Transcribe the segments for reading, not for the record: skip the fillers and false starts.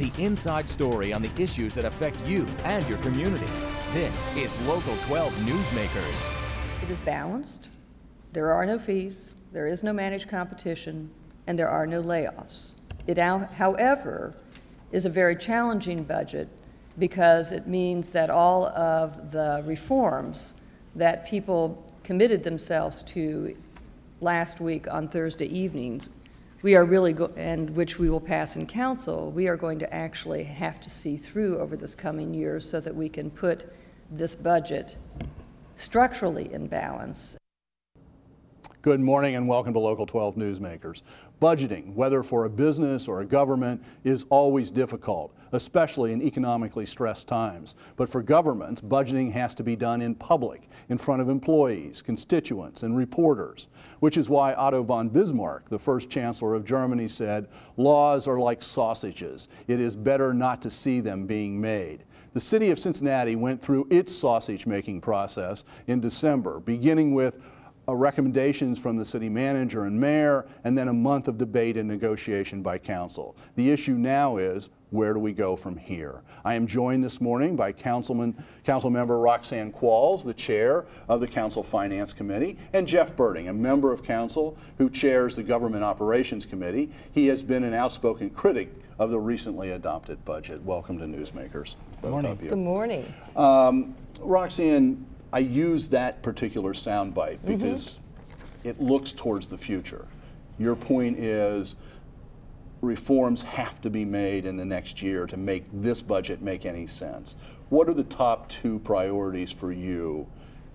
the inside story on the issues that affect you and your community. This is Local 12 Newsmakers. It is balanced. There are no fees, there is no managed competition, and there are no layoffs. It, however, is a very challenging budget because it means that all of the reforms that people committed themselves to last week on Thursday evenings, we are really, and which we will pass in council, we are going to actually have to see through over this coming year so that we can put this budget structurally in balance. Good morning and welcome to Local 12 Newsmakers. Budgeting, whether for a business or a government, is always difficult, especially in economically stressed times. But for governments, budgeting has to be done in public, in front of employees, constituents, and reporters, which is why Otto von Bismarck, the first chancellor of Germany, said, "Laws are like sausages. It is better not to see them being made." The city of Cincinnati went through its sausage-making process in December, beginning with recommendations from the city manager and mayor, and then a month of debate and negotiation by council. The issue now is, where do we go from here? I am joined this morning by Councilmember Roxanne Qualls, the chair of the Council Finance Committee, and Jeff Berding, a member of council who chairs the Government Operations Committee. He has been an outspoken critic of the recently adopted budget. Welcome to Newsmakers. Good morning. Good morning. Roxanne, I use that particular soundbite because it looks towards the future. Your point is reforms have to be made in the next year to make this budget make any sense. What are the top two priorities for you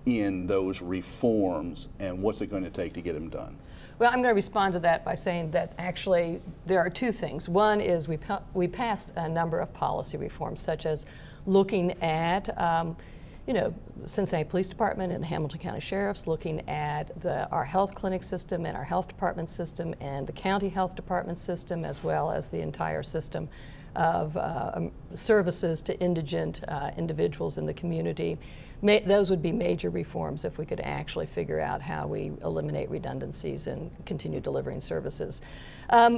in those reforms, and what's it going to take to get them done? Well, I'm going to respond to that by saying that actually there are two things. One is we passed a number of policy reforms, such as looking at you know, Cincinnati Police Department and the Hamilton County Sheriff's, looking at our health clinic system and our health department system and the county health department system, as well as the entire system of services to indigent individuals in the community. Those would be major reforms if we could actually figure out how we eliminate redundancies and continue delivering services. But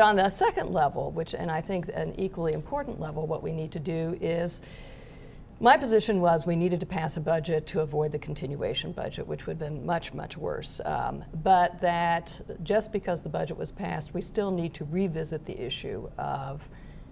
on the second level, which, and I think an equally important level, what we need to do is, my position was we needed to pass a budget to avoid the continuation budget, which would have been much, much worse. But that just because the budget was passed, we still need to revisit the issue of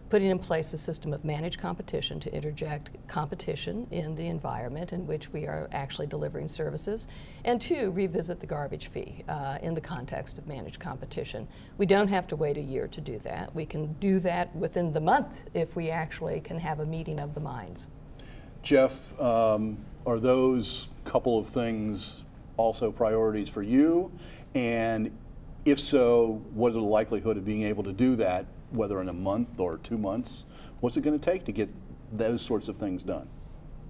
putting in place a system of managed competition to interject competition in the environment in which we are actually delivering services, and two, revisit the garbage fee in the context of managed competition. We don't have to wait a year to do that. We can do that within the month if we actually can have a meeting of the minds. Jeff, are those couple of things also priorities for you? And if so, what is the likelihood of being able to do that, whether in a month or 2 months? What's it going to take to get those sorts of things done?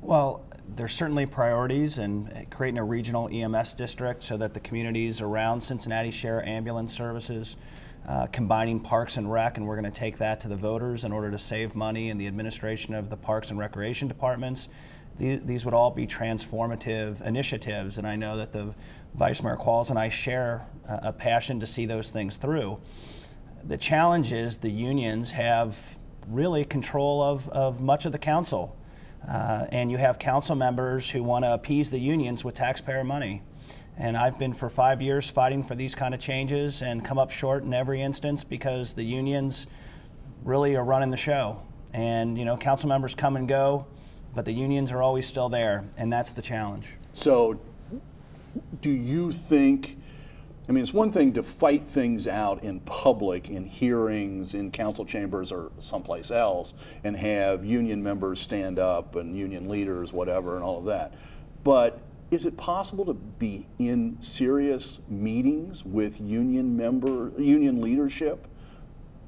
Well, there's certainly priorities, and creating a regional EMS district so that the communities around Cincinnati share ambulance services, combining Parks and Rec, and we're going to take that to the voters in order to save money in the administration of the Parks and Recreation departments. These would all be transformative initiatives, and I know that the Vice Mayor Qualls and I share a passion to see those things through. The challenge is the unions have really control of much of the council, and you have council members who want to appease the unions with taxpayer money. And I've been for 5 years fighting for these kind of changes and come up short in every instance because the unions really are running the show. And you know, council members come and go, but the unions are always still there, and that's the challenge. So do you think, I mean, it's one thing to fight things out in public, in hearings, in council chambers or someplace else, and have union members stand up and union leaders, whatever, and all of that. But is it possible to be in serious meetings with union leadership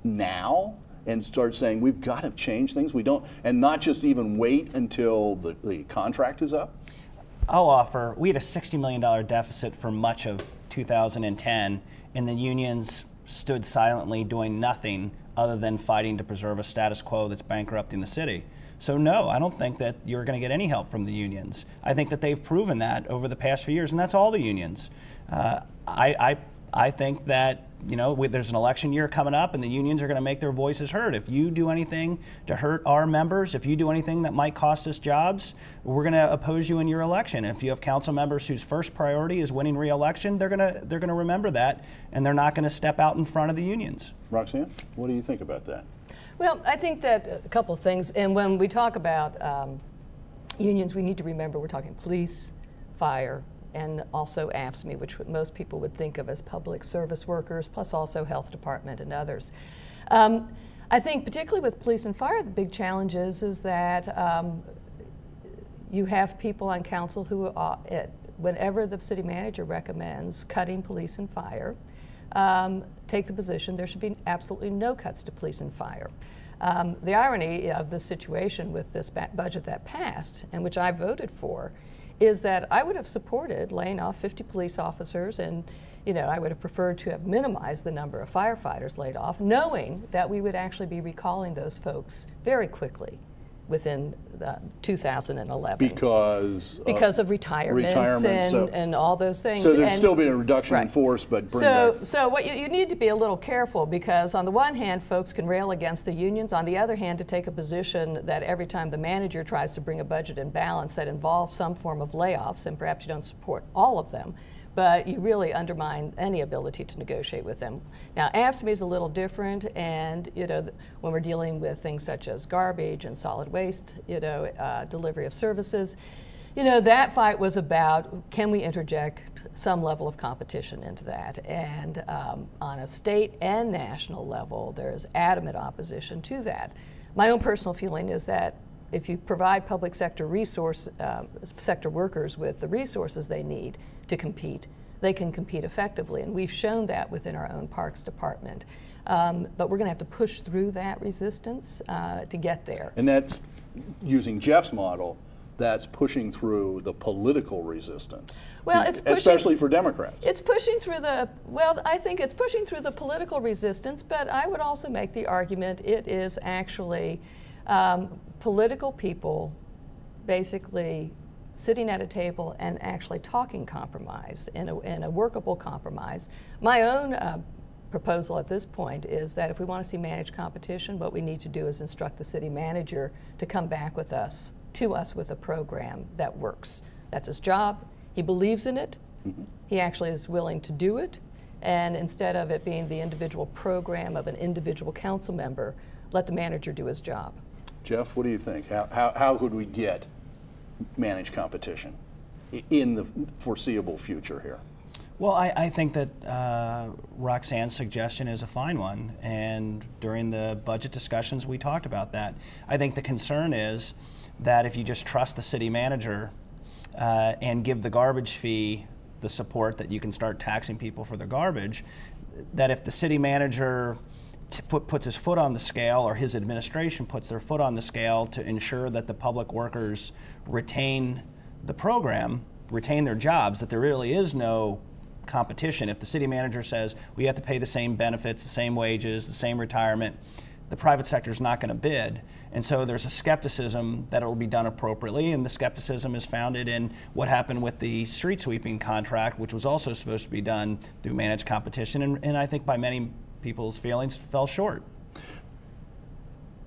now and start saying we've got to change things? We don't, and not just even wait until the contract is up? I'll offer, we had a $60 million deficit for much of 2010, and the unions stood silently doing nothing other than fighting to preserve a status quo that's bankrupting the city. So no, I don't think that you're going to get any help from the unions. I think that they've proven that over the past few years, and that's all the unions. I think that you know, there's an election year coming up and the unions are going to make their voices heard. If you do anything to hurt our members, if you do anything that might cost us jobs, we're going to oppose you in your election. If you have council members whose first priority is winning re-election, they're going to remember that, and they're not going to step out in front of the unions. Roxanne, what do you think about that? Well, I think that a couple of things, and when we talk about unions, we need to remember we're talking police, fire, and also AFSCME, which most people would think of as public service workers, plus also health department and others. I think particularly with police and fire, the big challenge is that you have people on council who are, whenever the city manager recommends cutting police and fire, take the position there should be absolutely no cuts to police and fire. The irony of the situation with this budget that passed, and which I voted for, is that I would have supported laying off 50 police officers, and you know, I would have preferred to have minimized the number of firefighters laid off, knowing that we would actually be recalling those folks very quickly within 2011 because of retirements and all those things. So there's still be a reduction in force, but bring so what you need to be a little careful, because on the one hand folks can rail against the unions, on the other hand to take a position that every time the manager tries to bring a budget in balance that involves some form of layoffs, and perhaps you don't support all of them, but you really undermine any ability to negotiate with them. Now, AFSCME is a little different, and you know, when we're dealing with things such as garbage and solid waste, you know, delivery of services, you know, that fight was about, can we interject some level of competition into that? And on a state and national level, there is adamant opposition to that. My own personal feeling is that if you provide public sector workers with the resources they need to compete, they can compete effectively, and we've shown that within our own parks department. But we're going to have to push through that resistance to get there. And that's using Jeff's model. That's pushing through the political resistance. Well, it's pushing, especially for Democrats. It's pushing through the, well, I think it's pushing through the political resistance. But I would also make the argument it is actually. Political people basically sitting at a table and actually talking compromise in a workable compromise. My own proposal at this point is that if we want to see managed competition, what we need to do is instruct the city manager to come back with us, to us with a program that works. That's his job. He believes in it. Mm-hmm. He actually is willing to do it. And instead of it being the individual program of an individual council member, let the manager do his job. Jeff, what do you think? How could we get managed competition in the foreseeable future here? Well, I think that Roxanne's suggestion is a fine one, and during the budget discussions we talked about that. I think the concern is that if you just trust the city manager and give the garbage fee the support that you can start taxing people for their garbage, that if the city manager puts his foot on the scale, or his administration puts their foot on the scale to ensure that the public workers retain the program, retain their jobs, that there really is no competition. If the city manager says we have to pay the same benefits, the same wages, the same retirement, the private sector is not going to bid. And so there's a skepticism that it will be done appropriately, and the skepticism is founded in what happened with the street sweeping contract, which was also supposed to be done through managed competition, and I think by many people's feelings fell short.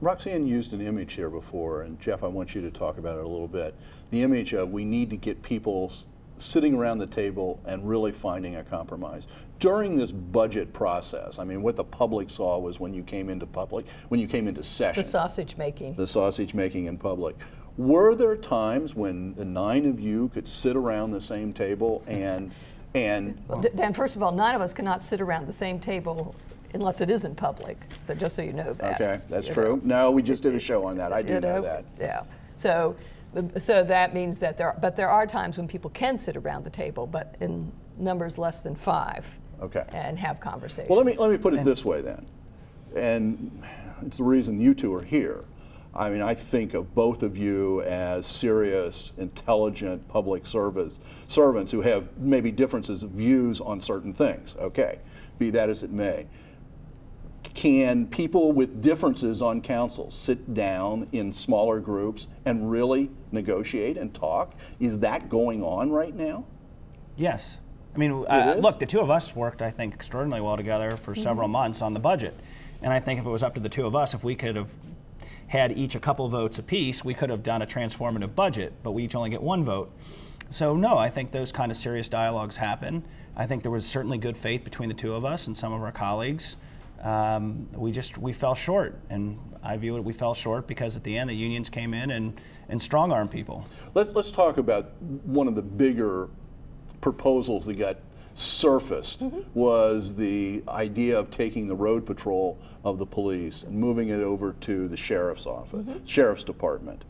Roxanne used an image here before, and Jeff, I want you to talk about it a little bit. The image of we need to get people sitting around the table and really finding a compromise. During this budget process, I mean, what the public saw was when you came into session. The sausage making. The sausage making in public. Were there times when the 9 of you could sit around the same table and well, Dan, first of all, 9 of us cannot sit around the same table unless it isn't public. So just so you know that. Okay, that's true. No, we just did a show on that. I do know that. Yeah. So that means that there are times when people can sit around the table, but in numbers less than 5. Okay. And have conversations. Well, let me put it this way then, and it's the reason you two are here. I mean, I think of both of you as serious, intelligent public servants who have maybe differences of views on certain things. Okay, be that as it may. Can people with differences on council sit down in smaller groups and really negotiate and talk? Is that going on right now? Yes. I mean, look, the two of us worked, I think, extraordinarily well together for several months on the budget. And I think if it was up to the two of us, if we could have had each a couple votes apiece, we could have done a transformative budget, but we each only get one vote. So no, I think those kind of serious dialogues happen. I think there was certainly good faith between the two of us and some of our colleagues. We fell short, and I view it, we fell short because at the end the unions came in and strong-armed people. Let's talk about one of the bigger proposals that got surfaced, was the idea of taking the road patrol of the police and moving it over to the sheriff's office, sheriff's department.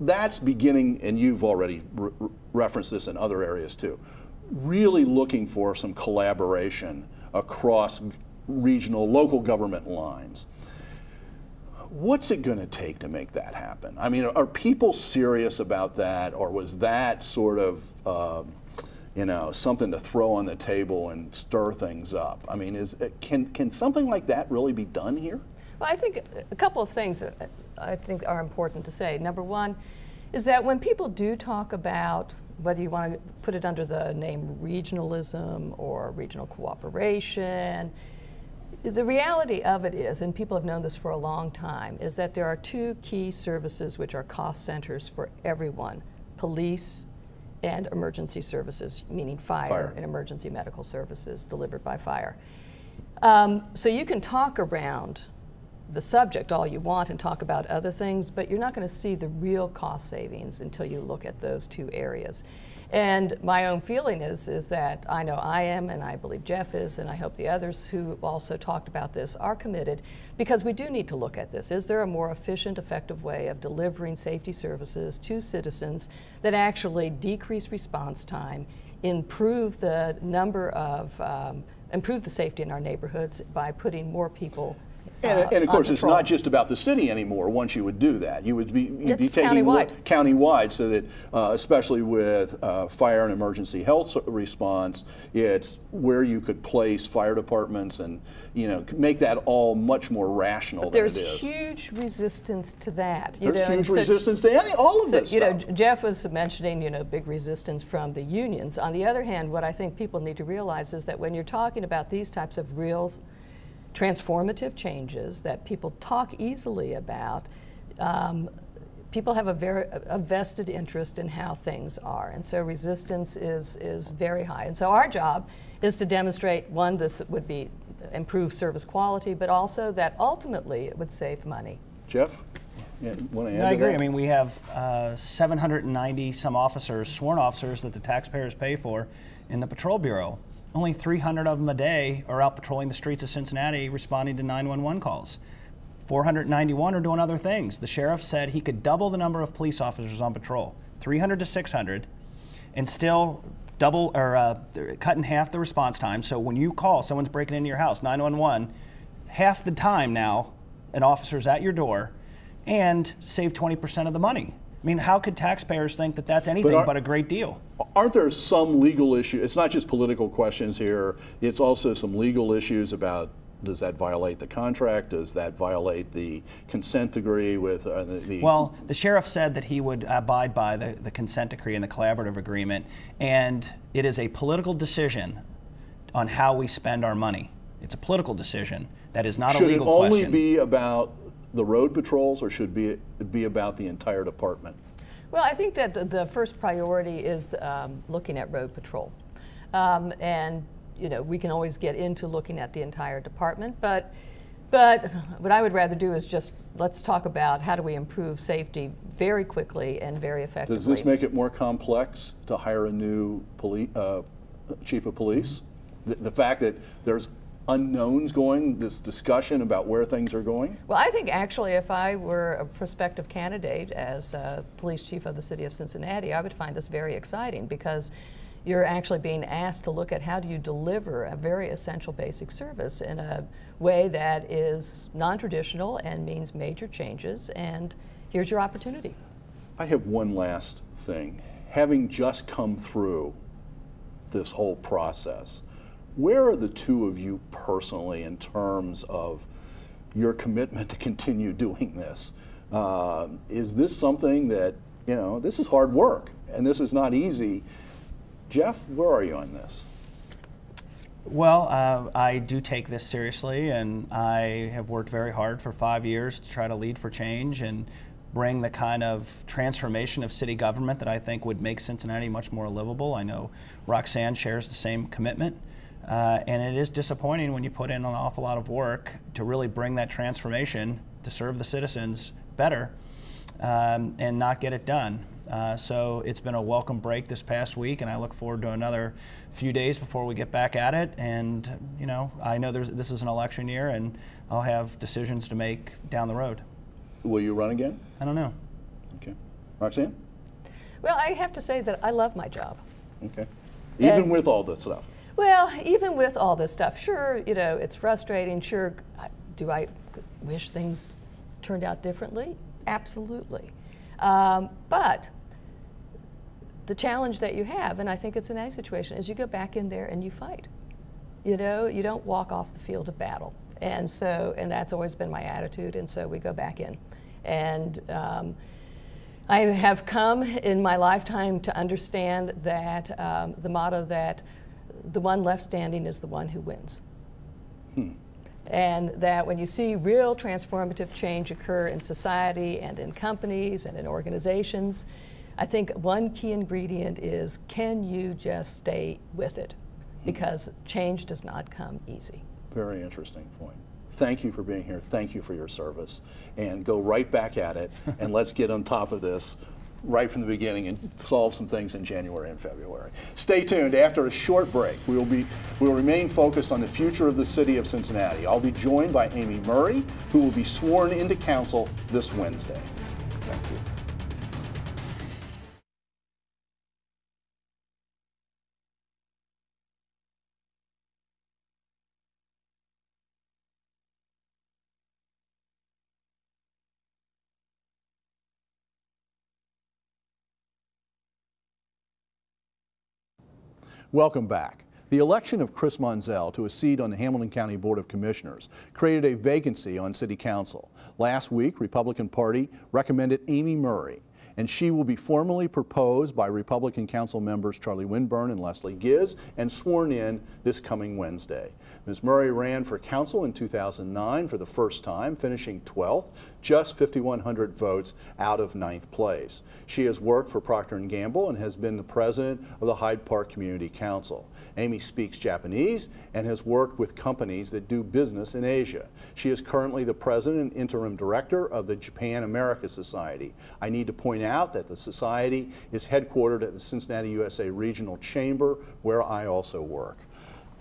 That's beginning, and you've already referenced this in other areas too, really looking for some collaboration across regional, local government lines. What's it going to take to make that happen? I mean, are people serious about that, or was that sort of, you know, something to throw on the table and stir things up? I mean, can something like that really be done here? Well, I think a couple of things that I think are important to say. Number one is that when people do talk about whether you want to put it under the name regionalism or regional cooperation, the reality of it is, and people have known this for a long time, is that there are two key services which are cost centers for everyone: police and emergency services, meaning fire and emergency medical services delivered by fire. So you can talk around the subject all you want and talk about other things, but you're not going to see the real cost savings until you look at those two areas. And my own feeling is that I know I am, and I believe Jeff is, and I hope the others who also talked about this are committed, because we do need to look at this. Is there a more efficient, effective way of delivering safety services to citizens that actually decrease response time, improve the number of, improve the safety in our neighborhoods by putting more people and of course, it's not just about the city anymore. Once you would do that, you would be, you'd be taking county-wide, so that especially with fire and emergency health response, it's where you could place fire departments and, you know, make that all much more rational than it is. There's huge resistance to that. There's huge resistance to all of this. You know, Jeff was mentioning, you know, big resistance from the unions. On the other hand, what I think people need to realize is that when you're talking about these types of real transformative changes that people talk easily about, people have a vested interest in how things are, and so resistance is very high. And so our job is to demonstrate, one, this would be improve service quality, but also that ultimately it would save money. Jeff? Yeah, I agree. I mean, we have 790 some officers, sworn officers, that the taxpayers pay for in the Patrol Bureau. Only 300 of them a day are out patrolling the streets of Cincinnati responding to 911 calls. 491 are doing other things. The sheriff said he could double the number of police officers on patrol, 300 to 600, and still double or cut in half the response time. So when you call, someone's breaking into your house, 911, half the time now an officer's at your door, and save 20% of the money. I mean, how could taxpayers think that that's anything but a great deal? Aren't there some legal issues? It's not just political questions here. It's also some legal issues about, does that violate the contract? Does that violate the consent decree with the... Well, the sheriff said that he would abide by the consent decree and the collaborative agreement, and it is a political decision on how we spend our money. It's a political decision. That is not a legal question. Should it only be about the road patrols, or should it be about the entire department? Well, I think that the first priority is looking at road patrol. And, you know, we can always get into looking at the entire department, but what I would rather do is just, let's talk about how do we improve safety very quickly and very effectively. Does this make it more complex to hire a new chief of police? The fact that there's unknowns going, this discussion about where things are going? Well, I think actually if I were a prospective candidate as police chief of the city of Cincinnati, I would find this very exciting, because you're actually being asked to look at how do you deliver a very essential basic service in a way that is non-traditional and means major changes, and here's your opportunity. I have one last thing. Having just come through this whole process, where are the two of you personally in terms of your commitment to continue doing this? Is this something that, you know, this is hard work and this is not easy. Jeff, where are you on this? Well, I do take this seriously, and I have worked very hard for 5 years to try to lead for change and bring the kind of transformation of city government that I think would make Cincinnati much more livable. I know Roxanne shares the same commitment, and it is disappointing when you put in an awful lot of work to really bring that transformation to serve the citizens better and not get it done. So it's been a welcome break this past week, and I look forward to another few days before we get back at it. And, you know, I know this is an election year, and I'll have decisions to make down the road. Will you run again? I don't know. Okay. Roxanne? Well, I have to say that I love my job. Okay. Even with all this stuff? Well, even with all this stuff. Sure, you know, it's frustrating. Sure, do I wish things turned out differently? Absolutely. But the challenge that you have, and I think it's in any situation, is you go back in there and you fight. You know, you don't walk off the field of battle. And so, and that's always been my attitude, and so we go back in. And I have come in my lifetime to understand that the motto that the one left standing is the one who wins. And that when you see real transformative change occur in society and in companies and in organizations, I think one key ingredient is, can you just stay with it? Because change does not come easy. Very interesting point. Thank you for being here. Thank you for your service. And go right back at it, and let's get on top of this right from the beginning and solve some things in January and February. Stay tuned. After a short break, we will remain focused on the future of the city of Cincinnati. I'll be joined by Amy Murray, who will be sworn into council this Wednesday. Thank you. Welcome back. The election of Chris Monzell to a seat on the Hamilton County Board of Commissioners created a vacancy on City Council. Last week, Republican Party recommended Amy Murray, and she will be formally proposed by Republican Council members Charlie Winburn and Leslie Giz and sworn in this coming Wednesday. Ms. Murray ran for council in 2009 for the first time, finishing 12th, just 5,100 votes out of 9th place. She has worked for Procter & Gamble and has been the president of the Hyde Park Community Council. Amy speaks Japanese and has worked with companies that do business in Asia. She is currently the president and interim director of the Japan America Society. I need to point out that the society is headquartered at the Cincinnati USA Regional Chamber, where I also work.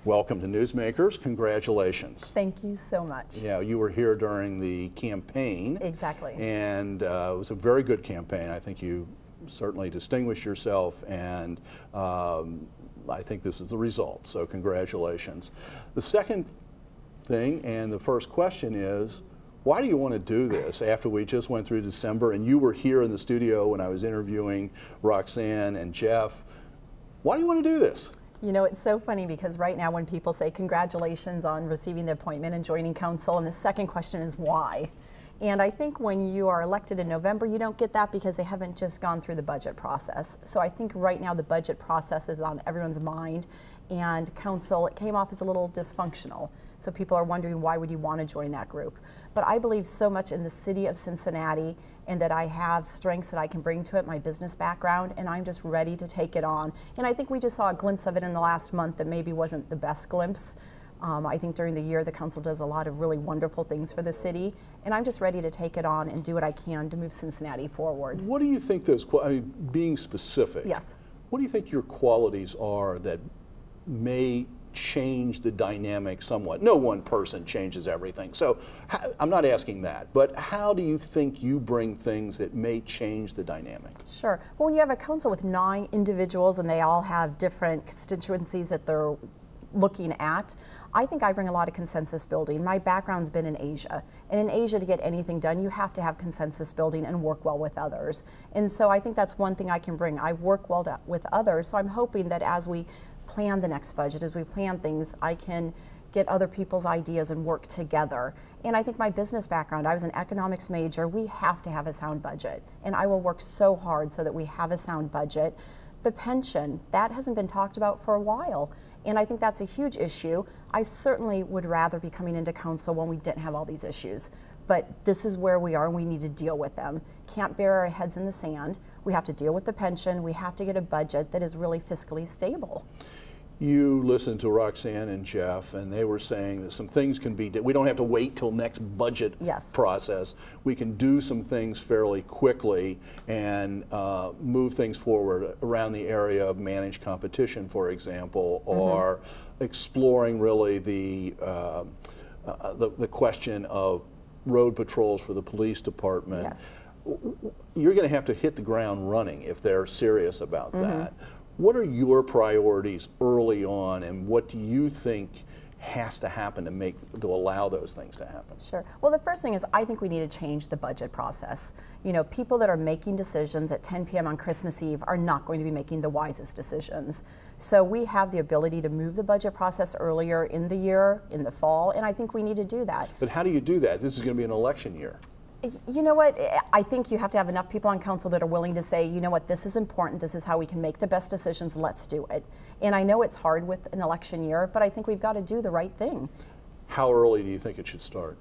Welcome to Newsmakers. Congratulations. Thank you so much. Yeah, you were here during the campaign. Exactly. And it was a very good campaign. I think you certainly distinguished yourself, and I think this is the result, so congratulations. The second thing and the first question is, why do you want to do this after we just went through December, and you were here in the studio when I was interviewing Roxanne and Jeff? Why do you want to do this? You know, it's so funny because right now when people say congratulations on receiving the appointment and joining council, and the second question is why? And I think when you are elected in November, you don't get that because they haven't just gone through the budget process. So I think right now the budget process is on everyone's mind, and council, it came off as a little dysfunctional. So people are wondering, why would you want to join that group? But I believe so much in the city of Cincinnati, and that I have strengths that I can bring to it, my business background, and I'm just ready to take it on. And I think we just saw a glimpse of it in the last month that maybe wasn't the best glimpse. I think during the year the council does a lot of really wonderful things for the city, and I'm just ready to take it on and do what I can to move Cincinnati forward. What do you think those, I mean, being specific, yes, what do you think your qualities are that may change the dynamic somewhat? No one person changes everything, so I'm not asking that, but how do you think you bring things that may change the dynamic? Sure. Well, when you have a council with 9 individuals and they all have different constituencies that they're looking at, I think I bring a lot of consensus building. My background's been in Asia, and in Asia to get anything done you have to have consensus building and work well with others. And so I think that's one thing I can bring. I work well with others, so I'm hoping that as we plan the next budget, as we plan things, I can get other people's ideas and work together. And I think my business background, I was an economics major, we have to have a sound budget, and I will work so hard so that we have a sound budget. the pension, that hasn't been talked about for a while, and I think that's a huge issue. I certainly would rather be coming into council when we didn't have all these issues, but this is where we are and we need to deal with them. Can't bury our heads in the sand. We have to deal with the pension. We have to get a budget that is really fiscally stable. You listened to Roxanne and Jeff, and they were saying that some things can be done. We don't have to wait till next budget process. We can do some things fairly quickly and move things forward around the area of managed competition, for example, or exploring really the question of road patrols for the police department. You're going to have to hit the ground running if they're serious about that. What are your priorities early on, and what do you think has to happen to allow those things to happen? Sure. Well, the first thing is I think we need to change the budget process. You know, people that are making decisions at 10 p.m. on Christmas Eve are not going to be making the wisest decisions. So we have the ability to move the budget process earlier in the year, in the fall, and I think we need to do that. But how do you do that? This is going to be an election year. You know what, I think you have to have enough people on council that are willing to say, you know what, this is important, this is how we can make the best decisions, let's do it. And I know it's hard with an election year, but I think we've got to do the right thing. How early do you think it should start?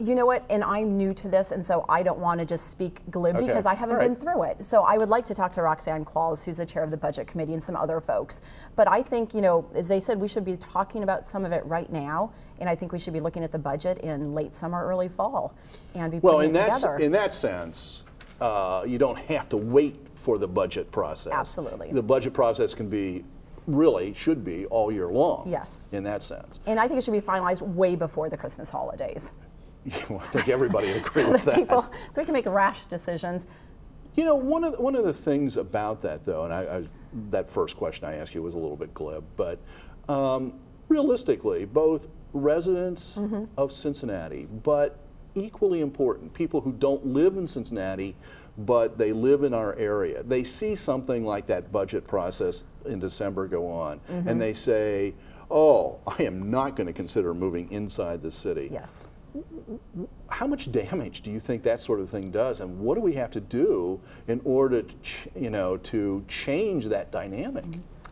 You know what, and I'm new to this, and so I don't want to just speak glib because I haven't been through it. So I would like to talk to Roxanne Qualls, who's the chair of the budget committee, and some other folks. But I think, you know, as they said, we should be talking about some of it right now, and I think we should be looking at the budget in late summer, early fall, and be putting it together. Well, in that sense, you don't have to wait for the budget process. Absolutely. The budget process can be should be all year long. Yes. In that sense. And I think it should be finalized way before the Christmas holidays. I think everybody agrees with that. So we can make rash decisions. You know, one of the things about that, though, and that first question I asked you was a little bit glib, but realistically, both residents of Cincinnati, but equally important, people who don't live in Cincinnati, but they live in our area, they see something like that budget process in December go on, and they say, oh, I am not going to consider moving inside the city. Yes. How much damage do you think that sort of thing does, and what do we have to do in order to, to change that dynamic?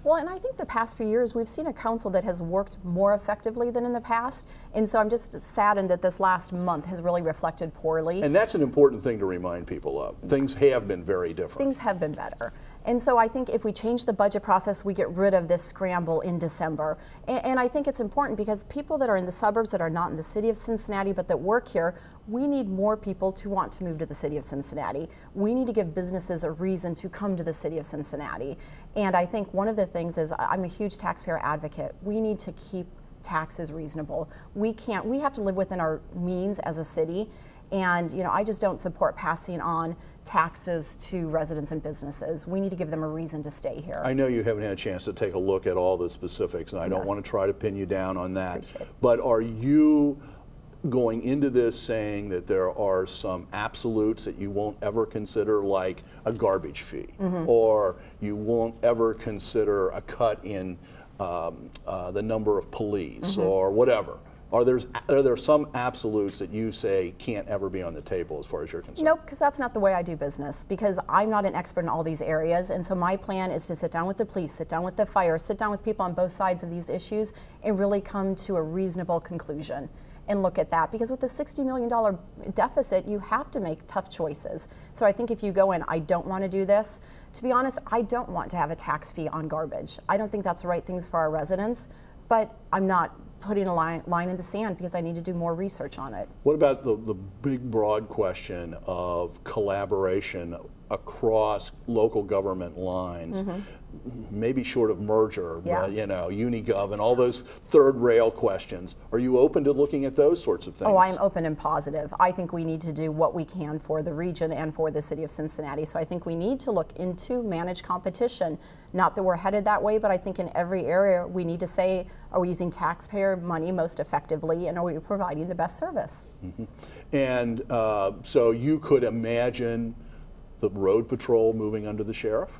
Well, and I think the past few years we've seen a council that has worked more effectively than in the past, and so I'm just saddened that this last month has really reflected poorly. And that's an important thing to remind people of. Things have been very different. Things have been better. And so I think if we change the budget process, we get rid of this scramble in December. And I think it's important because people that are in the suburbs that are not in the city of Cincinnati but that work here, we need more people to want to move to the city of Cincinnati. We need to give businesses a reason to come to the city of Cincinnati. And I think one of the things is I'm a huge taxpayer advocate. We need to keep taxes reasonable. We have to live within our means as a city. And you know, I just don't support passing on taxes to residents and businesses. We need to give them a reason to stay here. I know you haven't had a chance to take a look at all the specifics, and I don't want to try to pin you down on that. But are you going into this saying that there are some absolutes that you won't ever consider, like a garbage fee, or you won't ever consider a cut in the number of police or whatever? Are there some absolutes that you say can't ever be on the table as far as you're concerned? Nope, because that's not the way I do business, because I'm not an expert in all these areas, and so my plan is to sit down with the police, sit down with the fire, sit down with people on both sides of these issues and really come to a reasonable conclusion and look at that, because with the $60 million deficit, you have to make tough choices. So I think if you go in, I don't want to do this. To be honest, I don't want to have a tax fee on garbage. I don't think that's the right things for our residents, but I'm not putting a line in the sand because I need to do more research on it. What about the big broad question of collaboration across local government lines, maybe short of merger, you know, UniGov and all those third rail questions? Are you open to looking at those sorts of things? Oh, I'm open and positive. I think we need to do what we can for the region and for the city of Cincinnati. So I think we need to look into managed competition. Not that we're headed that way, but I think in every area we need to say, are we using taxpayer money most effectively, and are we providing the best service? And so you could imagine the road patrol moving under the sheriff?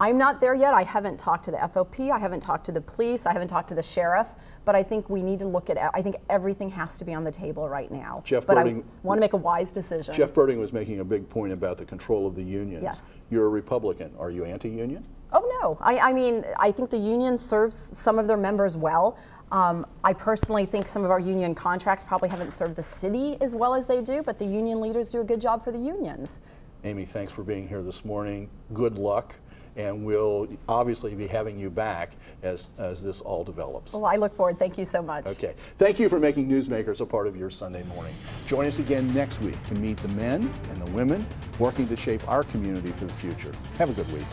I'm not there yet. I haven't talked to the FOP. I haven't talked to the police. I haven't talked to the sheriff. But I think we need to look at, I think everything has to be on the table right now. Jeff Berding, I want to make a wise decision. Jeff Berding was making a big point about the control of the unions. Yes. You're a Republican. Are you anti-union? Oh, no. I mean, I think the union serves some of their members well. I personally think some of our union contracts probably haven't served the city as well as they do, but the union leaders do a good job for the unions. Amy, thanks for being here this morning. Good luck. And we'll obviously be having you back as this all develops. Well, I look forward. Thank you so much. Okay. Thank you for making Newsmakers a part of your Sunday morning. Join us again next week to meet the men and the women working to shape our community for the future. Have a good week.